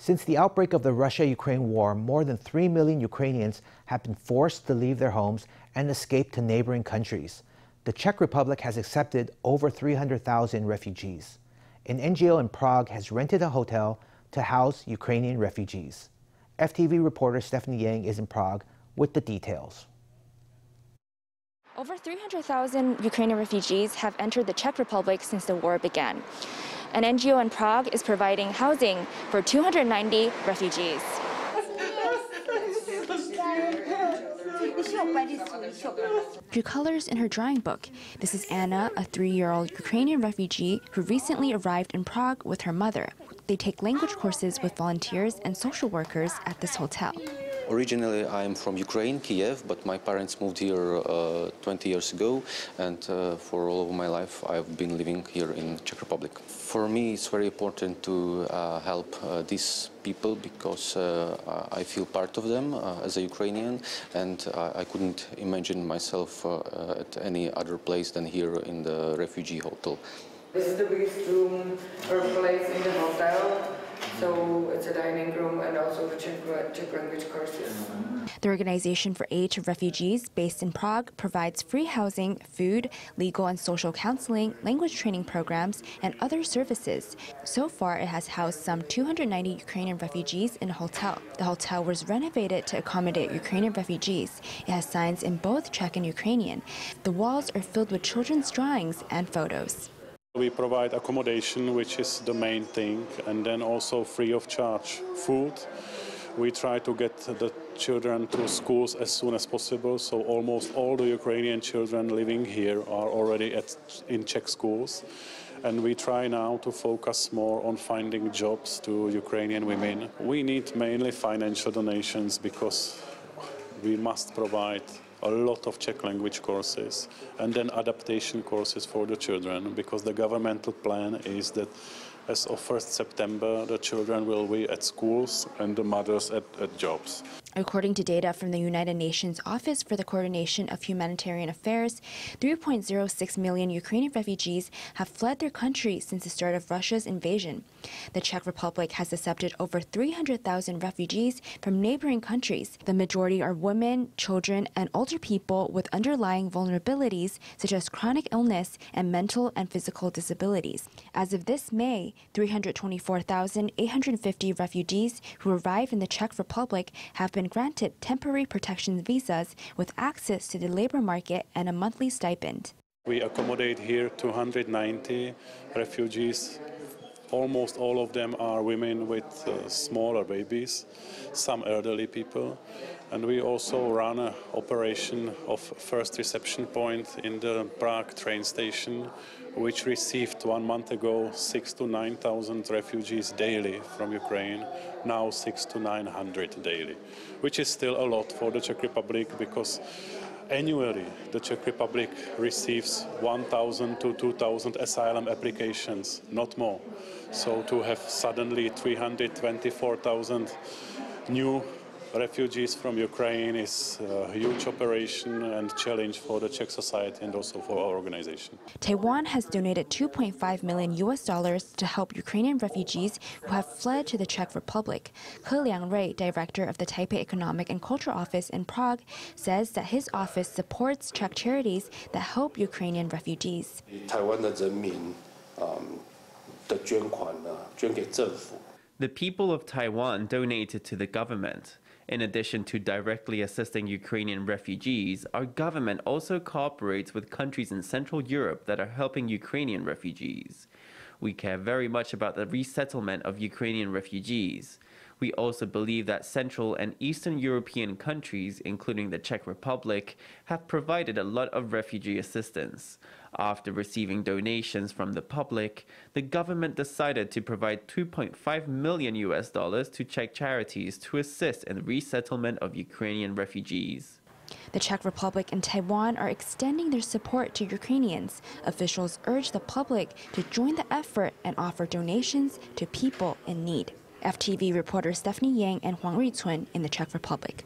Since the outbreak of the Russia-Ukraine war, more than 3 million Ukrainians have been forced to leave their homes and escape to neighboring countries. The Czech Republic has accepted over 300,000 refugees. An NGO in Prague has rented a hotel to house Ukrainian refugees. FTV reporter Stephanie Yang is in Prague with the details. Over 300,000 Ukrainian refugees have entered the Czech Republic since the war began. An NGO in Prague is providing housing for 290 refugees. Drew colors in her drawing book. This is Anna, a 3-year-old Ukrainian refugee who recently arrived in Prague with her mother. They take language courses with volunteers and social workers at this hotel. Originally, I'm from Ukraine, Kyiv, but my parents moved here 20 years ago, and for all of my life, I've been living here in Czech Republic. For me, it's very important to help these people because I feel part of them as a Ukrainian, and I couldn't imagine myself at any other place than here in the refugee hotel. This is the biggest room or place in the hotel. So it's a dining room and also the Czech language courses. The Organization for Aid to Refugees, based in Prague, provides free housing, food, legal and social counseling, language training programs, and other services. So far, it has housed some 290 Ukrainian refugees in a hotel. The hotel was renovated to accommodate Ukrainian refugees. It has signs in both Czech and Ukrainian. The walls are filled with children's drawings and photos. We provide accommodation, which is the main thing, and then also free of charge food. We try to get the children to schools as soon as possible, so almost all the Ukrainian children living here are already in Czech schools. And we try now to focus more on finding jobs to Ukrainian women. We need mainly financial donations because we must provide a lot of Czech language courses and then adaptation courses for the children, because the governmental plan is that as of 1st September, the children will be at schools and the mothers at jobs. According to data from the United Nations Office for the Coordination of Humanitarian Affairs, 3.06 million Ukrainian refugees have fled their country since the start of Russia's invasion. The Czech Republic has accepted over 300,000 refugees from neighboring countries. The majority are women, children, and older people with underlying vulnerabilities such as chronic illness and mental and physical disabilities. As of this May, 324,850 refugees who arrived in the Czech Republic have been granted temporary protection visas with access to the labor market and a monthly stipend. We accommodate here 290 refugees. Almost all of them are women with smaller babies, some elderly people. And we also run an operation of first reception point in the Prague train station, which received 1 month ago 6,000 to 9,000 refugees daily from Ukraine, now 600 to 900 daily, which is still a lot for the Czech Republic because annually the Czech Republic receives 1,000 to 2,000 asylum applications, not more. So to have suddenly 324,000 new refugees from Ukraine is a huge operation and challenge for the Czech society and also for our organization. Taiwan has donated $2.5 million to help Ukrainian refugees who have fled to the Czech Republic. Ko Liang-Rei, director of the Taipei Economic and Cultural Office in Prague, says that his office supports Czech charities that help Ukrainian refugees. The people of Taiwan donated to the government. In addition to directly assisting Ukrainian refugees, our government also cooperates with countries in Central Europe that are helping Ukrainian refugees. We care very much about the resettlement of Ukrainian refugees. We also believe that Central and Eastern European countries, including the Czech Republic, have provided a lot of refugee assistance. After receiving donations from the public, the government decided to provide $2.5 million to Czech charities to assist in the resettlement of Ukrainian refugees. The Czech Republic and Taiwan are extending their support to Ukrainians. Officials urge the public to join the effort and offer donations to people in need. FTV reporters Stephanie Yang and Huang Rui-tsun in the Czech Republic.